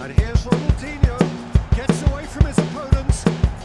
And here's Ronaldinho, gets away from his opponents.